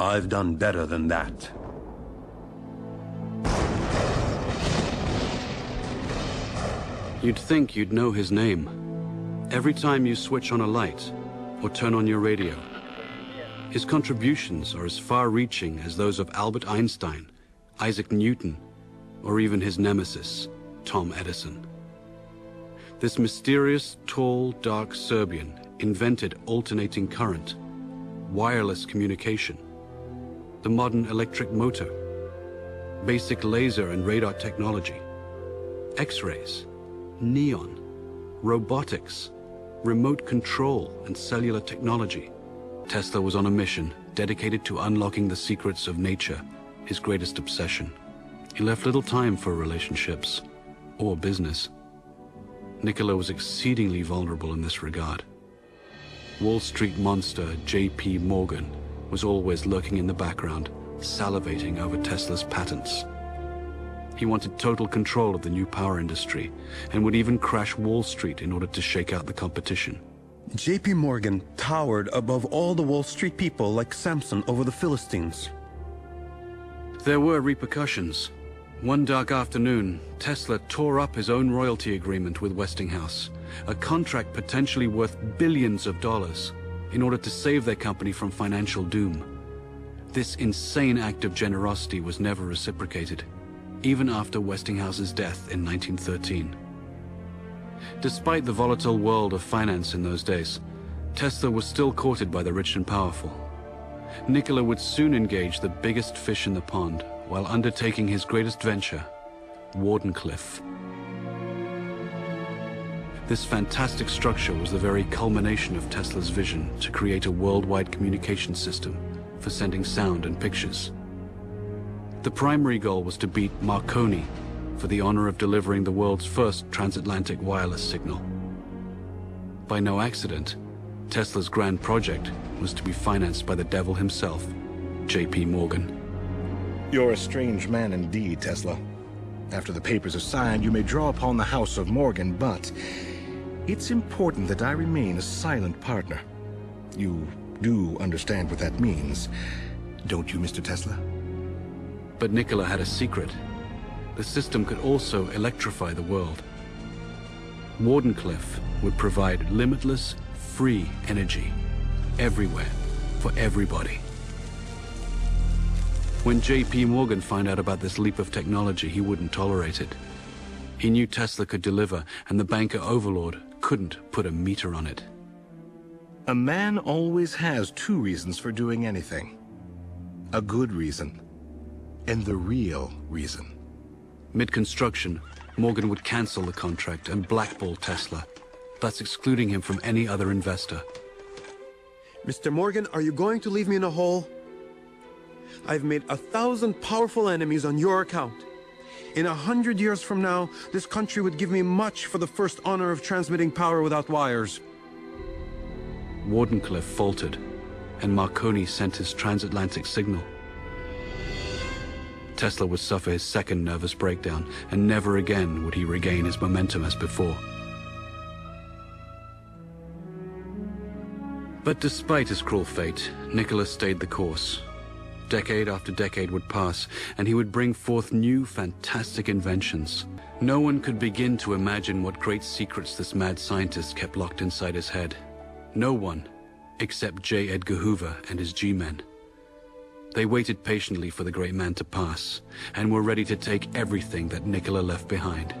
I've done better than that. You'd think you'd know his name. Every time you switch on a light or turn on your radio, his contributions are as far-reaching as those of Albert Einstein, Isaac Newton, or even his nemesis, Tom Edison. This mysterious, tall, dark Serbian invented alternating current, wireless communication, the modern electric motor, basic laser and radar technology, X-rays, neon, robotics, remote control and cellular technology. Tesla was on a mission dedicated to unlocking the secrets of nature, his greatest obsession. He left little time for relationships or business. Nikola was exceedingly vulnerable in this regard. Wall Street monster J.P. Morgan was always lurking in the background, salivating over Tesla's patents. He wanted total control of the new power industry and would even crash Wall Street in order to shake out the competition. J.P. Morgan towered above all the Wall Street people like Samson over the Philistines. There were repercussions. One dark afternoon, Tesla tore up his own royalty agreement with Westinghouse, a contract potentially worth billions of dollars, in order to save their company from financial doom. This insane act of generosity was never reciprocated, even after Westinghouse's death in 1913. Despite the volatile world of finance in those days, Tesla was still courted by the rich and powerful. Nikola would soon engage the biggest fish in the pond while undertaking his greatest venture, Wardenclyffe. This fantastic structure was the very culmination of Tesla's vision to create a worldwide communication system for sending sound and pictures. The primary goal was to beat Marconi for the honor of delivering the world's first transatlantic wireless signal. By no accident, Tesla's grand project was to be financed by the devil himself, J.P. Morgan. You're a strange man indeed, Tesla. After the papers are signed, you may draw upon the house of Morgan, but it's important that I remain a silent partner. You do understand what that means, don't you, Mr. Tesla? But Nikola had a secret. The system could also electrify the world. Wardenclyffe would provide limitless, free energy, everywhere, for everybody. When J.P. Morgan found out about this leap of technology, he wouldn't tolerate it. He knew Tesla could deliver, and the banker overlord couldn't put a meter on it. A man always has two reasons for doing anything. A good reason. And the real reason. Mid-construction, Morgan would cancel the contract and blackball Tesla, thus excluding him from any other investor. Mr. Morgan, are you going to leave me in a hole? I've made 1,000 powerful enemies on your account. In 100 years from now, this country would give me much for the first honor of transmitting power without wires. Wardenclyffe faltered, and Marconi sent his transatlantic signal. Tesla would suffer his second nervous breakdown, and never again would he regain his momentum as before. But despite his cruel fate, Nikola stayed the course. Decade after decade would pass, and he would bring forth new, fantastic inventions. No one could begin to imagine what great secrets this mad scientist kept locked inside his head. No one, except J. Edgar Hoover and his G-men. They waited patiently for the great man to pass, and were ready to take everything that Nikola left behind.